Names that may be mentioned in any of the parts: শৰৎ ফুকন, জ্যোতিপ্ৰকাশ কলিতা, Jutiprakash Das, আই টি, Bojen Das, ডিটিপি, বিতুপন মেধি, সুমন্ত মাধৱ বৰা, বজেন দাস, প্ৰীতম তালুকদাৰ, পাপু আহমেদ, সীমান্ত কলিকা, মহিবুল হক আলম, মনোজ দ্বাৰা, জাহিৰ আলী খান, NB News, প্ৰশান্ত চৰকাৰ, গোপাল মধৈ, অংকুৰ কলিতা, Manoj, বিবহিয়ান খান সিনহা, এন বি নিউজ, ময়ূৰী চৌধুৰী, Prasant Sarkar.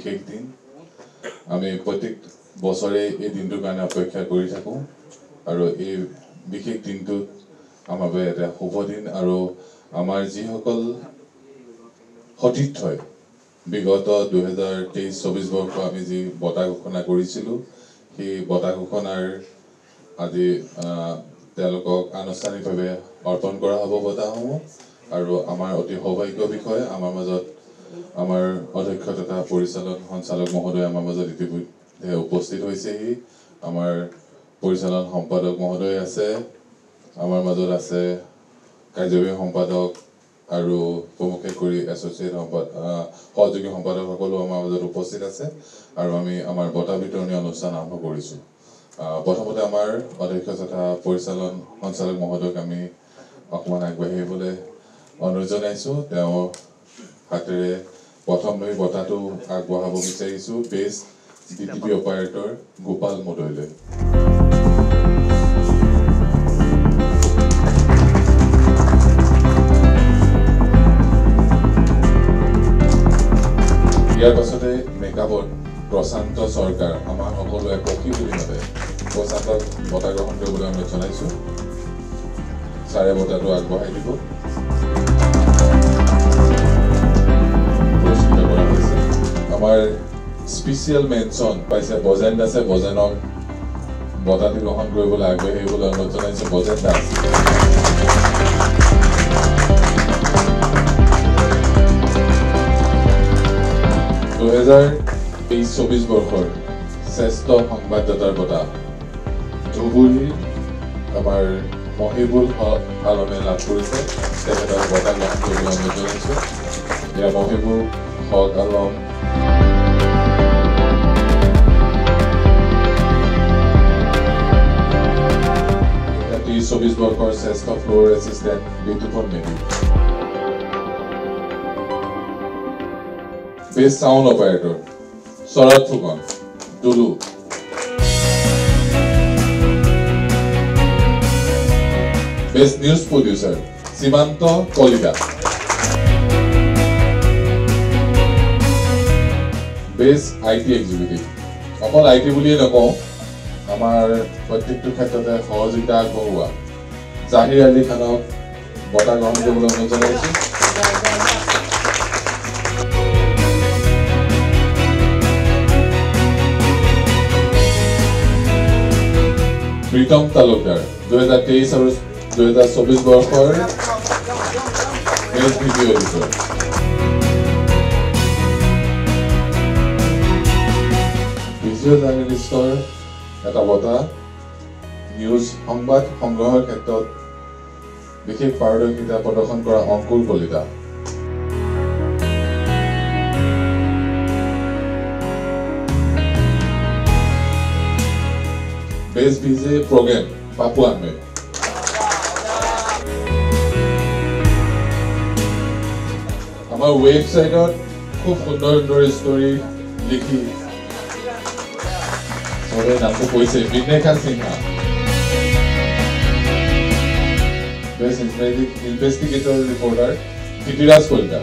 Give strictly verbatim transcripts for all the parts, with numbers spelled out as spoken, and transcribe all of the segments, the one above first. বিশেষ দিন। আমি প্রত্যেক বছরে এই দিনটোর কারণে অপেক্ষা করে থাকো, আর এই বিশেষ দিনটো আমার বাবে এটা শুভ দিন। আর আমার যিসকল সতীৰ্থই বিগত দুহেজাৰ তেইছ চৌবিছ বৰ্ষ আমি যি বঁটা ঘোষণা কৰিছিলোঁ, সেই বঁটা ঘোষণাৰ আজি তেওঁলোকক আনুষ্ঠানিকভাৱে অৰ্পণ কৰা হ'ব বঁটাসমূহ। আৰু আমাৰ অতি সৌভাগ্য বিষয়, আমাৰ মাজত আমাৰ অধ্যক্ষ তথা পৰিচালন সঞ্চালক মহোদয় আমাৰ মাজত ইতিমধ্যে উপস্থিত হৈছেহি। আমাৰ পৰিচালন সম্পাদক মহোদয় আছে, আমাৰ মাজত আছে কাৰ্যবাহী সম্পাদক আৰু প্ৰমুখ্যে কৰি এছ'চিয়েট সম্পাদক সহযোগী সম্পাদকসকলো আমাৰ মাজত উপস্থিত আছে। আৰু আমি আমাৰ বঁটা বিতৰণী অনুষ্ঠান আৰম্ভ কৰিছোঁ। প্ৰথমতে আমাৰ অধ্যক্ষ তথা পৰিচালন সঞ্চালক মহোদয়ক আমি অকণমান আগবাঢ়িবলৈ অনুৰোধ জনাইছোঁ। তেওঁৰ হাতেৰে প্ৰথম লৈ বঁটাটো আগবঢ়াব বিচাৰিছোঁ বেষ্ট ডিটিপি অপাৰেটৰ গোপাল মধৈলৈ। ইয়াৰ পাছতে মেকআপত প্ৰশান্ত চৰকাৰ আমাৰ সকলোৱে পক্ষী বুলি ভাবে প্ৰশান্তক বঁটা গ্ৰহণ কৰিবলৈ অনুৰোধ জনাইছোঁ। ছাৰে বঁটাটো আগবঢ়াই দিব। আমাৰ স্পেচিয়েল মেনচন পাইছে বজেন দাসে। বজেনক বঁটাটো গ্ৰহণ কৰিবলৈ আগবাঢ়ি আহিবলৈ অনুৰোধ জনাইছে বজেন দাস। দুহেজাৰ তেইছ চৌবিছ বৰ্ষৰ শ্ৰেষ্ঠ সংবাদদাতাৰ বঁটা ধুবুৰীৰ আমাৰ মহিবুল হক আলমে লাভ কৰিছে। তেখেতৰ বঁটা লাভ কৰিবলৈ অনুৰোধ জনাইছোঁ। এয়া মহিবুল হক আলম। তেইছ চৌবিছ বৰ্ষৰ শ্ৰেষ্ঠ floor assistant বিতুপন মেধি। Best sound operator শৰৎ ফুকন Dulu. Best news producer সীমান্ত কলিকা। Best আই টি executive, অকল আই টি বুলিয়ে নকওঁ, আমাৰ প্ৰত্যেকটো ক্ষেত্ৰতে সহযোগিতা আগবঢ়োৱা জাহিৰ আলী খানক বঁটা গ্ৰহণ কৰিবলৈ অনুৰোধ জনাইছোঁ। প্ৰীতম তালুকদাৰ দুহেজাৰ তেইছ আৰু দুহেজাৰ চৌবিছ বৰ্ষৰ বেষ্ট ভিডিঅ' এডিটৰ। ভিডিঅ' জাৰ্নেলিষ্টৰ এটা বঁটা নিউজ সংবাদ সংগ্ৰহৰ ক্ষেত্ৰত বিশেষ পাৰদৰ্শিতা প্ৰদৰ্শন কৰা অংকুৰ কলিতা। Best VJ program পাপু আহমেদ। আমাৰ ৱেবছাইটত খুব সুন্দৰ সুন্দৰ ষ্টৰী লিখি চবে নামটো কৈছে বিবহিয়ান খান সিনহা। Best investigator reporter জ্যোতিপ্ৰকাশ কলিতা।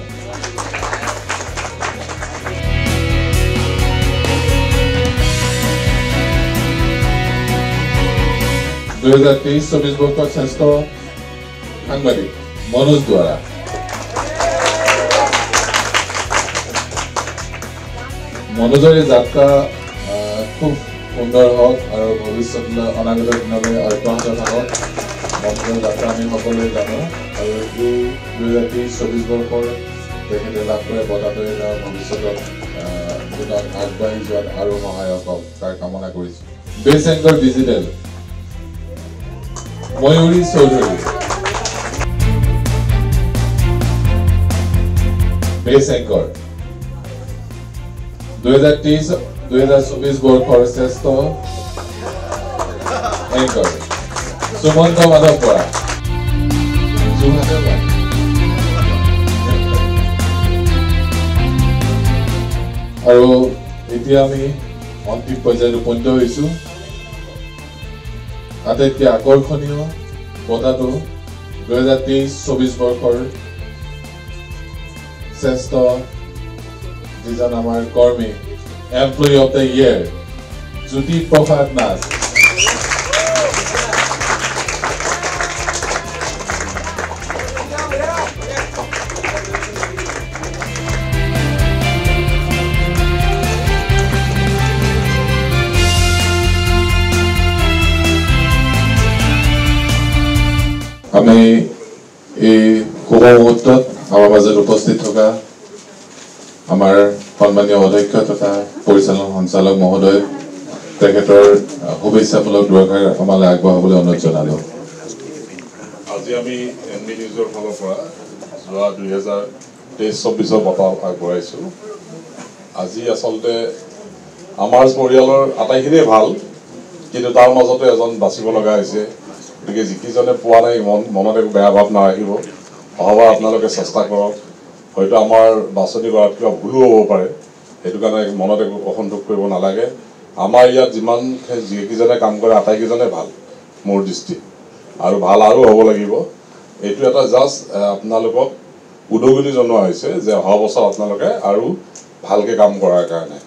দুহেজাৰ তেইছ চৌবিছ বৰ্ষৰ শ্ৰেষ্ঠ সাংবাদিক মনোজ দ্বাৰা। মনোজৰ এই যাত্ৰা খুব সুন্দৰ হওক আৰু ভৱিষ্যতলৈ অনাগত দিনলৈ অব্যাহত থাকক। মনোজৰ যাত্ৰা আমি সকলোৱে জানো, আৰু এই দুহেজাৰ তেইছ চৌবিছ বৰ্ষৰ তেখেতে লাভ কৰে বঁটাটোৱে তেওঁ ভৱিষ্যতত দিনত আগবাঢ়ি যোৱাত আৰু সহায়ক হওক তাৰ কামনা কৰিছোঁ। Best anchor digital ময়ূৰী চৌধুৰী। Best anchor দুহেজাৰ তেইছ দুহেজাৰ চৌবিছ বৰ্ষৰ শ্ৰেষ্ঠ এংকৰ সুমন্ত মাধৱ বৰা। আৰু এতিয়া আমি অন্তিম পৰ্যায়ত উপনীত হৈছোঁ। আটাইতকৈ আকৰ্ষণীয় বঁটাটো দুহেজাৰ তেইছ চৌবিছ বৰ্ষৰ শ্ৰেষ্ঠ যিজন আমাৰ কৰ্মী Employee of the Year, Jutiprakash Das. আমি এই শুভ মুহূৰ্তত আমাৰ মাজত উপস্থিত থকা আমার সন্মানীয় অধ্যক্ষ তথা পরিচালন সঞ্চালক মহোদয় তেখেতৰ শুভেচ্ছামূলক দুআষাৰ আমালৈ আগবঢ়াবলৈ অনুৰোধ জনালো। আজি আমি এন বি নিউজৰ ফালৰ পৰা যোৱা দুই হাজাৰ তেইছ চৌব্বিছৰ বঁটা আগবঢ়াইছোঁ। আজি আচলতে আমাৰ পৰিয়ালৰ আটাইখিনিয়ে ভাল, কিন্তু তাৰ মাজতে এজন বাচিব লগা হৈছে। গতিকে যিকেইজনে পোৱা নাই মন মনত একো বেয়া ভাৱ নাৰাখিব, অহাবাৰ আপোনালোকে চেষ্টা কৰক। হয়তো আমাৰ বাছনি কৰাত কিবা ভুলো হ'ব পাৰে, সেইটো কাৰণে মনত একো অসন্তোষ কৰিব নালাগে। আমাৰ ইয়াত যিমান যিকেইজনে কাম কৰে আটাইকেইজনে ভাল মোৰ দৃষ্টিত, আৰু ভাল আৰু হ'ব লাগিব। এইটো এটা জাষ্ট আপোনালোকক উদগনি জনোৱা হৈছে যে অহা বছৰ আপোনালোকে আৰু ভালকৈ কাম কৰাৰ কাৰণে।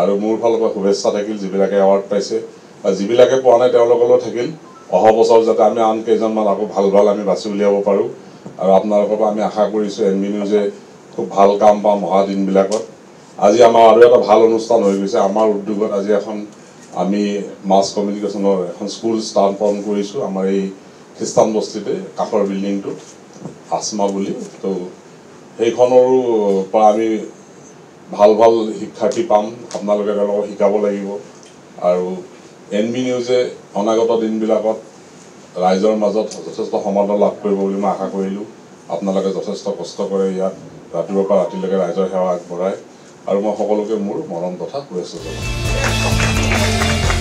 আৰু মোৰ ফালৰ পৰা শুভেচ্ছা থাকিল যিবিলাকে এৱাৰ্ড পাইছে বা যিবিলাকে পোৱা নাই তেওঁলোকলৈও থাকিল, অহা বছৰ যাতে আমি আন কেইজনমান আকৌ ভাল ভাল আমি বাছি উলিয়াব পাৰোঁ। আৰু আপোনালোকৰ পৰা আমি আশা কৰিছোঁ এন বি নিউজে খুব ভাল কাম পাম অহা দিনবিলাকত। আজি আমাৰ আৰু এটা ভাল অনুষ্ঠান হৈ গৈছে। আমাৰ উদ্যোগত আজি এখন আমি মাছ কমিউনিকেশ্যনৰ এখন স্কুল স্থাপন কৰিছোঁ আমাৰ এই খ্ৰীষ্টান বস্তিতে, কাষৰ বিল্ডিংটোত আসমা বুলি। তো সেইখনৰো পৰা আমি ভাল ভাল শিক্ষাৰ্থী পাম, আপোনালোকে তেওঁলোকক শিকাব লাগিব। আৰু এন বি নিউজে অনাগত দিনবিলাকত ৰাইজৰ মাজত যথেষ্ট সমাদৰ লাভ কৰিব বুলি মই আশা কৰিলোঁ। আপোনালোকে যথেষ্ট কষ্ট কৰে ইয়াত, ৰাতিপুৱাৰ পৰা ৰাতিলৈকে ৰাইজৰ সেৱা আগবঢ়ায়, আৰু মই সকলোকে মোৰ মৰম তথা শুভেচ্ছা জনাইছোঁ।